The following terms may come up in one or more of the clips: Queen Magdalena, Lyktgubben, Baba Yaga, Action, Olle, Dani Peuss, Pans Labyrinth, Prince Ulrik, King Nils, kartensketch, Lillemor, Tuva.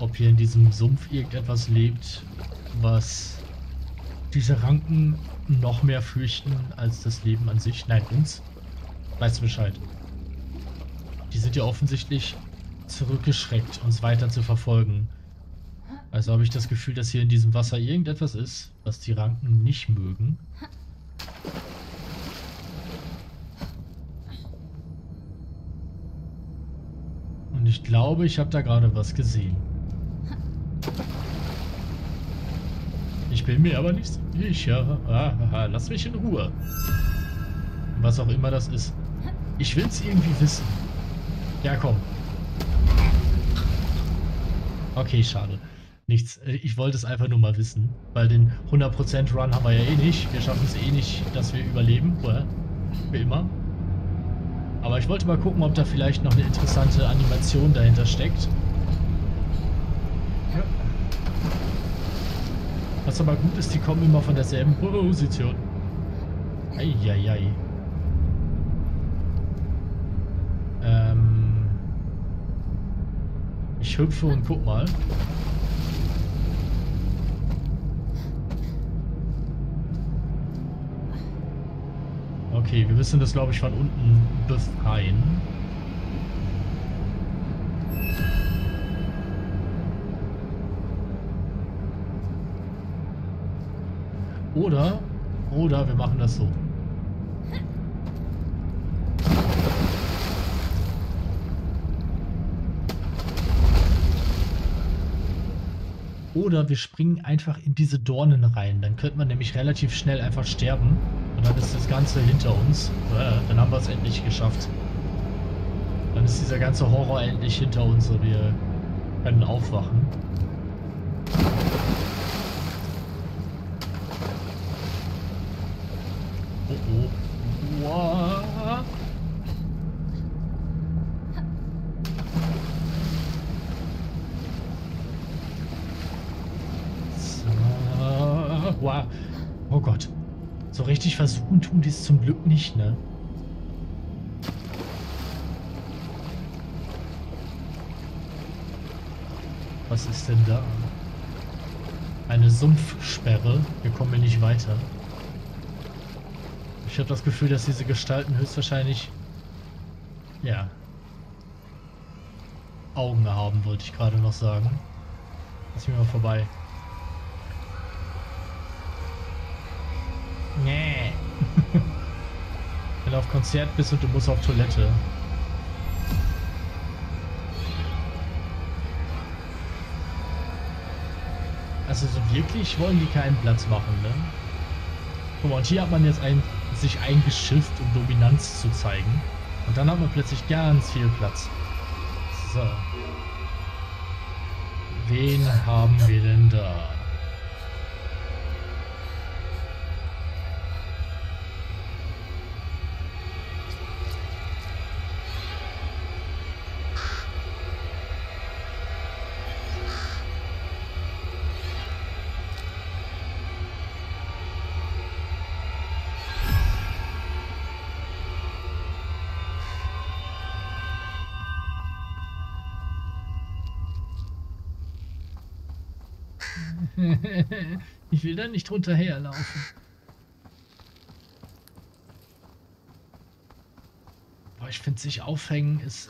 ob hier in diesem Sumpf irgendetwas lebt, was diese Ranken noch mehr fürchten als das Leben an sich. Nein, uns. Weißt du Bescheid. Die sind ja offensichtlich zurückgeschreckt, uns weiter zu verfolgen. Also habe ich das Gefühl, dass hier in diesem Wasser irgendetwas ist, was die Ranken nicht mögen. Und ich glaube, ich habe da gerade was gesehen. Ich bin mir aber nicht sicher. Ah, lass mich in Ruhe. Was auch immer das ist. Ich will es irgendwie wissen. Ja, komm. Okay, schade. Nichts. Ich wollte es einfach nur mal wissen. Weil den 100% Run haben wir ja eh nicht. Wir schaffen es eh nicht, dass wir überleben. Wie immer. Aber ich wollte mal gucken, ob da vielleicht noch eine interessante Animation dahinter steckt. Ja. Was aber gut ist, die kommen immer von derselben Position. Eieiei. Ich hüpfe und guck mal. Okay, wir müssen das, glaube ich, von unten befreien. Oder wir machen das so. Oder wir springen einfach in diese Dornen rein. Dann könnte man nämlich relativ schnell einfach sterben. Und dann ist das Ganze hinter uns. Dann haben wir es endlich geschafft. Dann ist dieser ganze Horror endlich hinter uns und wir können aufwachen. Oh oh. Wow. So. Wow. Oh Gott. So richtig versuchen tun die es zum Glück nicht, ne? Was ist denn da? Eine Sumpfsperre. Wir kommen hier nicht weiter. Ich habe das Gefühl, dass diese Gestalten höchstwahrscheinlich, ja, Augen haben, wollte ich gerade noch sagen. Lass mich mal vorbei. Nee. Wenn du auf Konzert bist und du musst auf Toilette. Also so wirklich wollen die keinen Platz machen, ne? Guck mal, und hier hat man jetzt sich eingeschifft, um Dominanz zu zeigen. Und dann haben wir plötzlich ganz viel Platz. So. Wen haben wir denn da? Ich will da nicht drunter herlaufen. Boah, ich finde, sich aufhängen ist...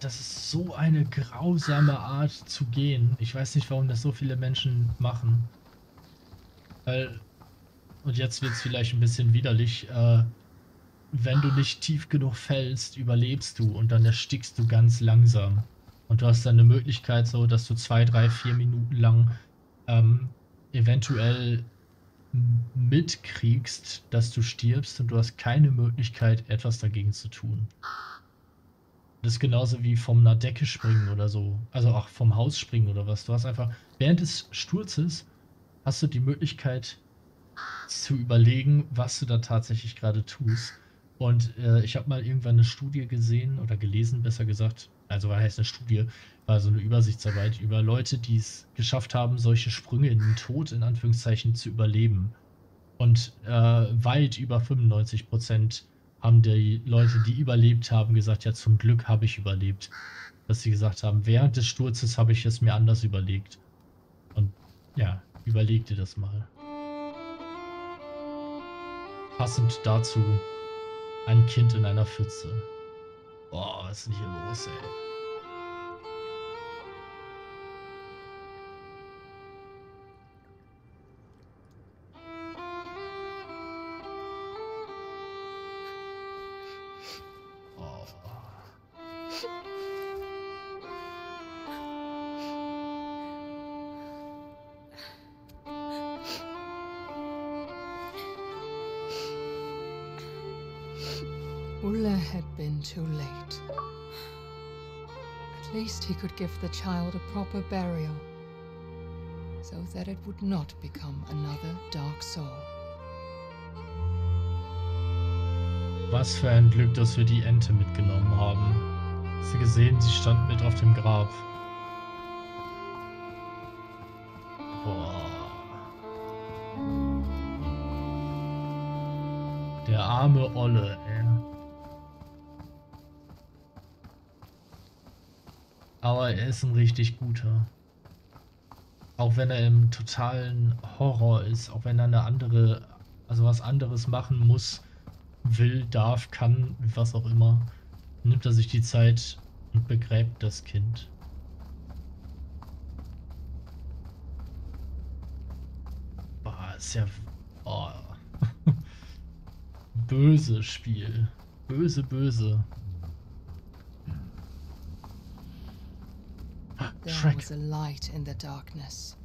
Das ist so eine grausame Art zu gehen. Ich weiß nicht, warum das so viele Menschen machen. Weil... Und jetzt wird es vielleicht ein bisschen widerlich. Wenn du nicht tief genug fällst, überlebst du und dann erstickst du ganz langsam. Und du hast dann eine Möglichkeit, so dass du 2, 3, 4 Minuten lang eventuell mitkriegst, dass du stirbst und du hast keine Möglichkeit, etwas dagegen zu tun. Das ist genauso wie vom einer Decke springen oder so. Also auch vom Haus springen oder was. Du hast einfach, während des Sturzes hast du die Möglichkeit zu überlegen, was du da tatsächlich gerade tust. Und ich habe mal irgendwann eine Studie gesehen oder gelesen, besser gesagt. Also was heißt eine Studie, war so eine Übersichtsarbeit über Leute, die es geschafft haben, solche Sprünge in den Tod, in Anführungszeichen, zu überleben. Und weit über 95% haben die Leute, die überlebt haben, gesagt, ja, zum Glück habe ich überlebt. Dass sie gesagt haben, während des Sturzes habe ich es mir anders überlegt. Und ja, überleg dir das mal. Passend dazu ein Kind in einer Pfütze. Boah, was ist denn hier los, ey? Too late. At least he could give the child a proper burial, so that it would not become another dark soul. Was für ein Glück, dass wir die Ente mitgenommen haben. Hast du gesehen, sie stand mit auf dem Grab. Boah. Der arme Olle, ey. Aber er ist ein richtig guter. Auch wenn er im totalen Horror ist, auch wenn er eine andere, also was anderes machen muss, will, darf, kann, was auch immer, nimmt er sich die Zeit und begräbt das Kind. Boah, ist ja... Oh. Böses Spiel. Böse, böse. There was a light in the darkness.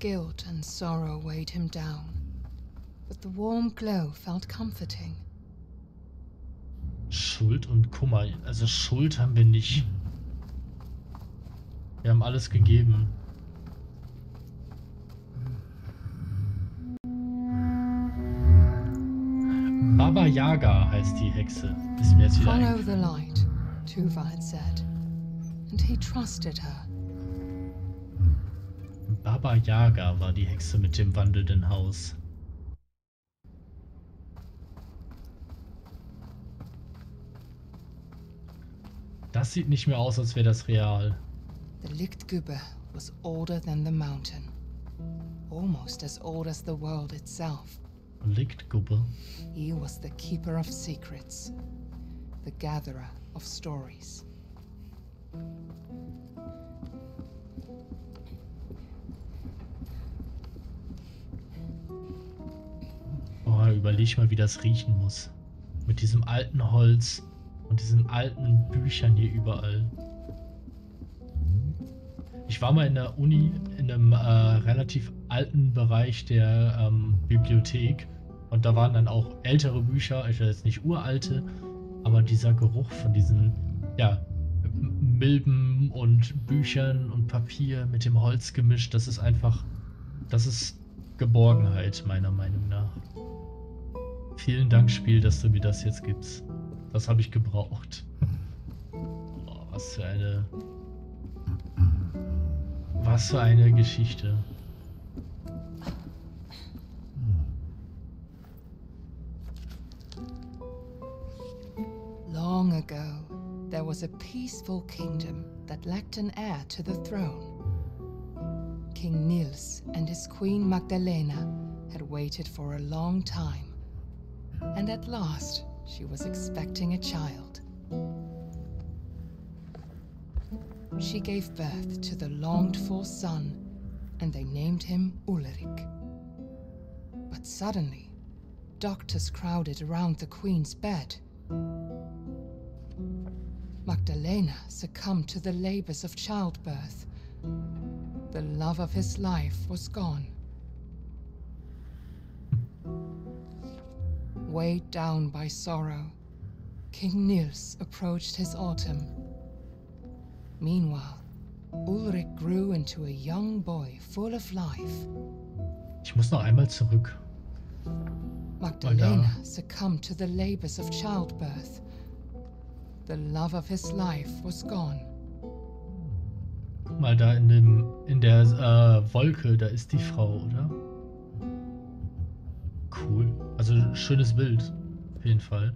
Guilt and sorrow weighed him down, but the warm glow felt comforting. Schuld und Kummer, also Schuld haben wir nicht. Wir haben alles gegeben. Baba Yaga heißt die Hexe. Ist mir jetzt wieder eingefallen. Follow the light, Tuva had said. And he trusted her. Baba Yaga war die Hexe mit dem wandelnden Haus. Das sieht nicht mehr aus, als wäre das real. The Lyktgubben was older than the mountain, almost as old as the world itself. Lyktgubben. He was the keeper of secrets, the gatherer of stories. Oh, überleg mal, wie das riechen muss. Mit diesem alten Holz und diesen alten Büchern hier überall. Ich war mal in der Uni in einem relativ alten Bereich der Bibliothek und da waren dann auch ältere Bücher, also jetzt nicht uralte, aber dieser Geruch von diesen, ja, Milben und Büchern und Papier mit dem Holz gemischt, das ist einfach, das ist Geborgenheit, meiner Meinung nach. Vielen Dank, Spiel, dass du mir das jetzt gibst. Das habe ich gebraucht. Oh, was für eine Geschichte. Long ago. There was a peaceful kingdom that lacked an heir to the throne. King Nils and his Queen Magdalena had waited for a long time, and at last she was expecting a child. She gave birth to the longed-for son, and they named him Ulrik. But suddenly, doctors crowded around the Queen's bed. Magdalena succumbed to the labors of childbirth. The love of his life was gone. Weighed down by sorrow, King Nils approached his autumn. Meanwhile, Ulrik grew into a young boy full of life. Ich muss noch einmal zurück. Magdalena succumbed to the labors of childbirth. The love of his life was gone. Guck mal da in der Wolke, da ist die Frau, oder? Cool. Also schönes Bild. auf jeden Fall.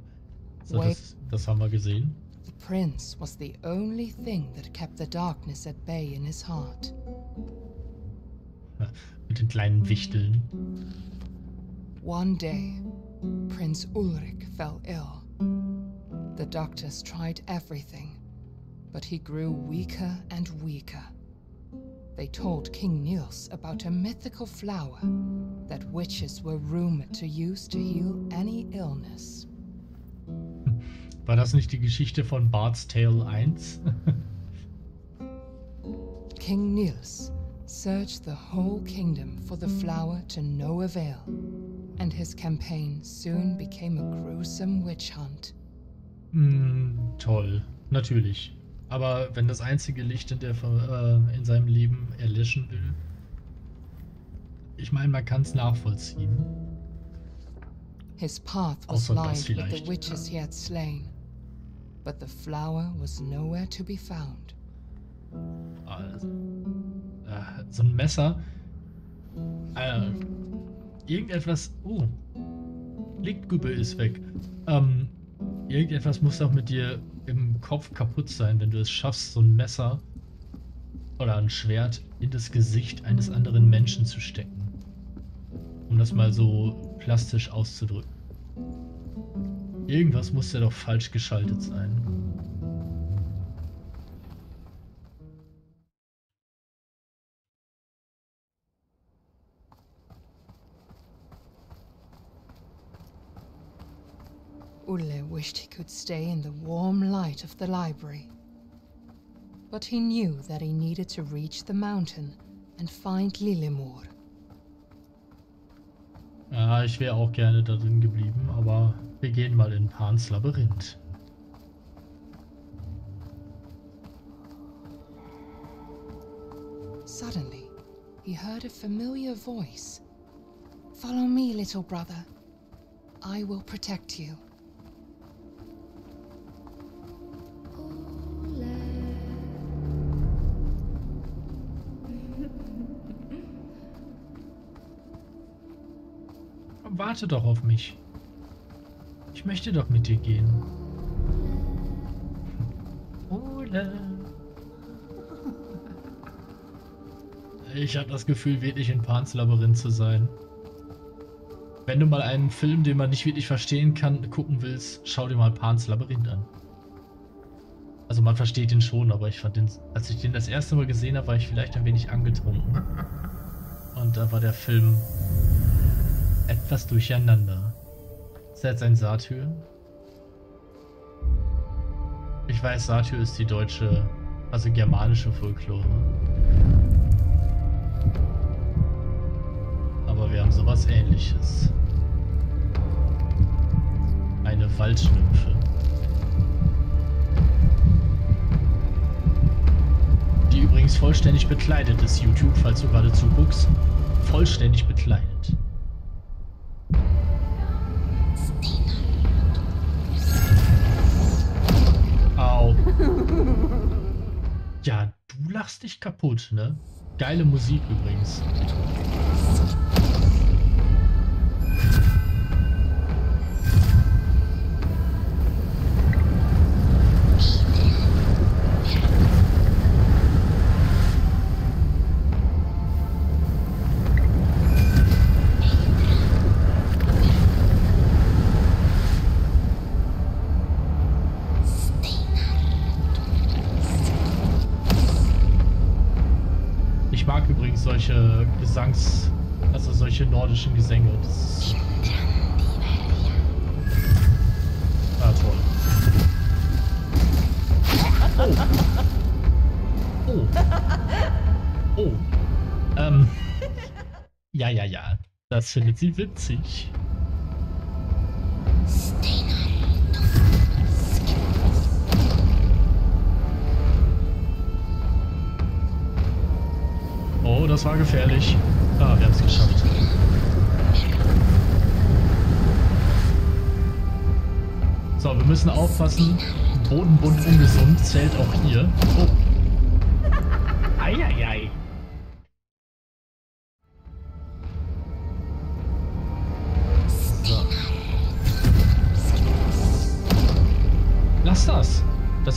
So, das haben wir gesehen. The prince was the only thing that kept the darkness at bay in his heart. Mit den kleinen Wichteln. One day, Prince Ulrik fell ill. The doctors tried everything, but he grew weaker and weaker. They told King Nils about a mythical flower that witches were rumored to use to heal any illness. War das nicht die Geschichte von Bard's Tale 1? King Nils searched the whole kingdom for the flower to no avail, and his campaign soon became a gruesome witch hunt. Toll, natürlich. Aber wenn das einzige Licht in seinem Leben erlöschen will, ich meine, man kann es nachvollziehen. His path was lined with the witches he had slain, but the flower was nowhere to be found. Also, so ein Messer, irgendetwas. Oh, Lyktgubben ist weg. Irgendetwas muss doch mit dir im Kopf kaputt sein, wenn du es schaffst, so ein Messer oder ein Schwert in das Gesicht eines anderen Menschen zu stecken. Um das mal so plastisch auszudrücken. Irgendwas muss ja doch falsch geschaltet sein. Olle wished he could stay in the warm light of the library. But he knew that he needed to reach the mountain and find Lillemor. Ja, ich wäre auch gerne da drin geblieben, aber wir gehen mal in Pans Labyrinth. Suddenly, he heard a familiar voice. Follow me, little brother. I will protect you. Warte doch auf mich. Ich möchte doch mit dir gehen. Olle. Ich habe das Gefühl, wirklich in Pans Labyrinth zu sein. Wenn du mal einen Film, den man nicht wirklich verstehen kann, gucken willst, schau dir mal Pans Labyrinth an. Also man versteht den schon, aber ich fand den, als ich den das erste Mal gesehen habe, war ich vielleicht ein wenig angetrunken. Und da war der Film etwas durcheinander. Ist das jetzt ein Satyr? Ich weiß, Satyr ist die deutsche, also germanische Folklore. Aber wir haben sowas Ähnliches. Eine Waldschnympfe. Die übrigens vollständig bekleidet ist, YouTube, falls du gerade zuguckst. Vollständig bekleidet. Ja, du lachst dich kaputt, ne? Geile Musik übrigens. Solche Gesangs-, also solche nordischen Gesänge. Das ist toll. Oh. Oh. Oh. Ja, ja, ja. Das findet sie witzig. Oh, das war gefährlich. Ah, wir haben es geschafft. So, wir müssen aufpassen. Bodenbund ungesund zählt auch hier. Oh. Eieiei. So.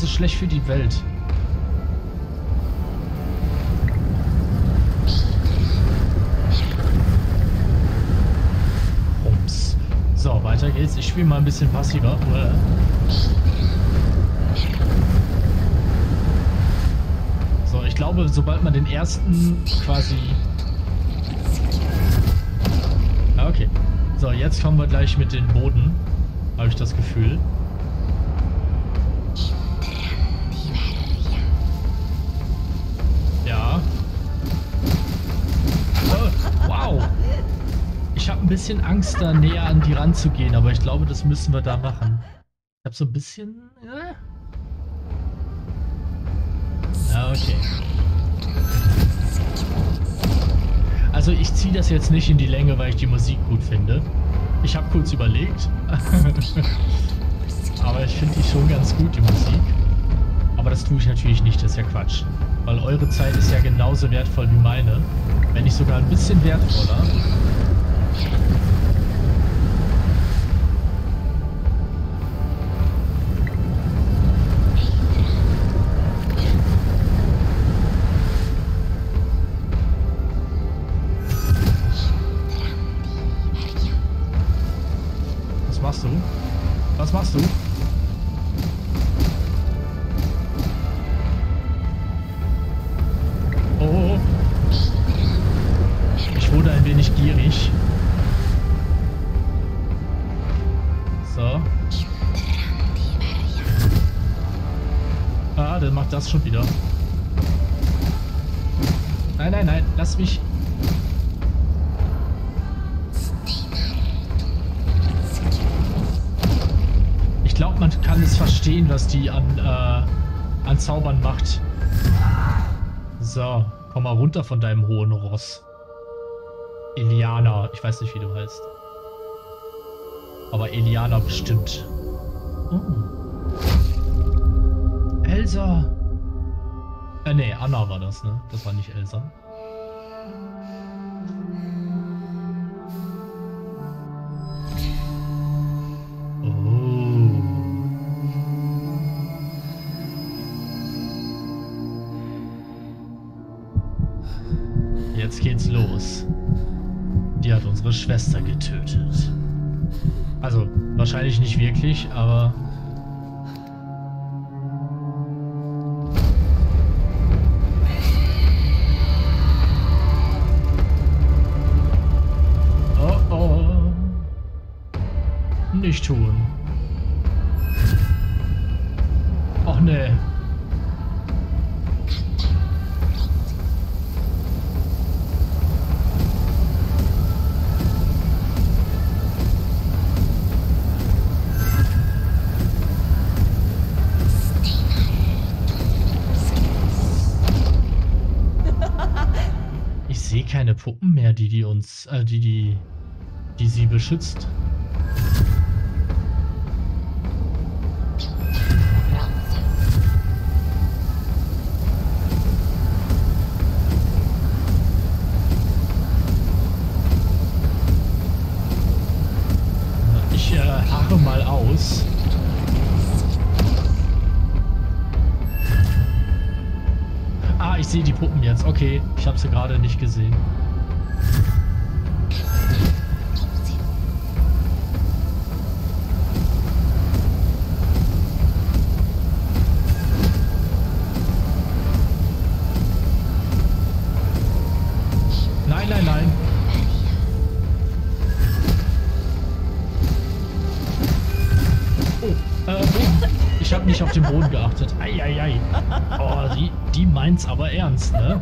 Das ist schlecht für die Welt. Ups. So, weiter geht's. Ich spiele mal ein bisschen passiver. So, ich glaube, sobald man den ersten quasi... Okay. So, jetzt kommen wir gleich mit den Boden. Habe ich das Gefühl. Ja. Oh, wow. Ich habe ein bisschen Angst, da näher an die ranzugehen, aber ich glaube, das müssen wir da machen. Ich habe so ein bisschen... Okay. Also ich ziehe das jetzt nicht in die Länge, weil ich die Musik gut finde. Ich habe kurz überlegt. Aber ich finde die schon ganz gut, die Musik. Aber das tue ich natürlich nicht, das ist ja Quatsch. Weil eure Zeit ist ja genauso wertvoll wie meine. Wenn nicht sogar ein bisschen wertvoller. Was machst du? Oh. Ich wurde ein wenig gierig. So. Ah, dann macht das schon wieder. Nein, nein, nein. Lass mich... Ich glaube, man kann es verstehen, was die an Zaubern macht. So, komm mal runter von deinem hohen Ross. Eliana, ich weiß nicht, wie du heißt. Aber Eliana bestimmt. Oh. Elsa. Nee, Anna war das, ne? Das war nicht Elsa. Jetzt geht's los. Die hat unsere Schwester getötet. Also, wahrscheinlich nicht wirklich, aber... Oh, oh. Nicht tun. Och, nee. Keine Puppen mehr, die sie beschützt. Ich harre mal aus. Ich sehe die Puppen jetzt. Okay, ich habe sie gerade nicht gesehen. Nein, nein, nein. Oh, ich habe nicht auf den Boden geachtet. Ei, ei, ei. Oh, die meint's aber ernst, ne?